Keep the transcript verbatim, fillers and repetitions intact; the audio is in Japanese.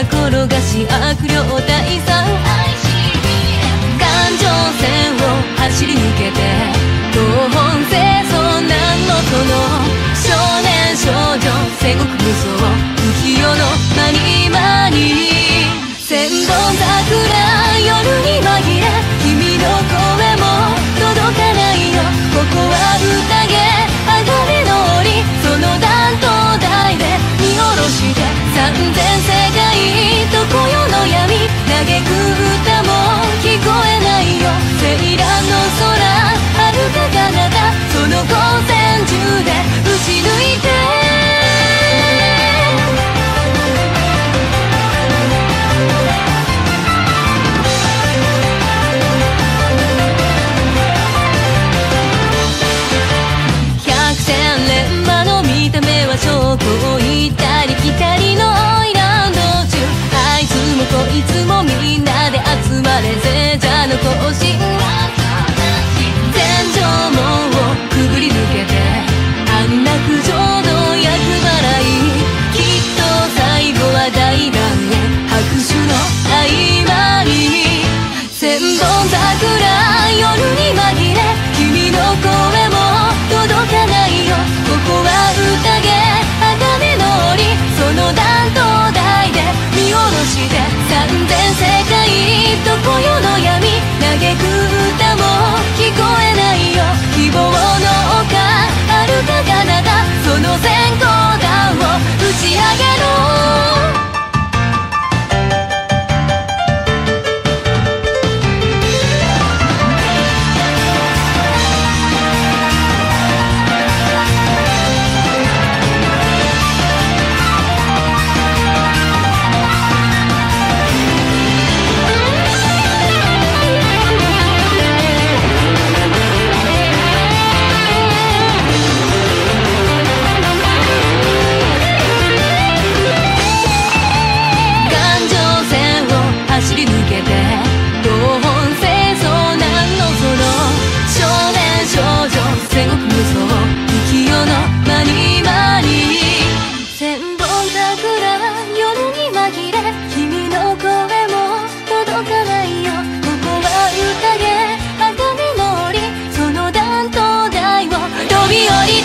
転がし悪霊退散、環状線を走り抜けて東奔西走南のこの少年少女戦国無双不器用の間に間に千本桜夜に紛れ君の声も届かないよ、ここは宴上がりの檻、その断頭台で見下ろして三千世界常夜の闇、嘆く歌も聞こえないよ、セイランの空遥か彼方、その光線中で打ち抜いて百戦錬磨の見た目は証拠を行ったり来たりのいつもみんなで集まれぜじゃの行進、天井門をくぐり抜けて安楽城の厄払い、きっと最後は大団円拍手の合間に千本桜夜に紛れ君の声も届かないよ、ここは宴茜の檻、その断頭台で見下ろして三千世界どこよの闇、嘆く歌も聞こえないよ、希望の丘遥か彼方、その閃光弾を打ち上げろ。Be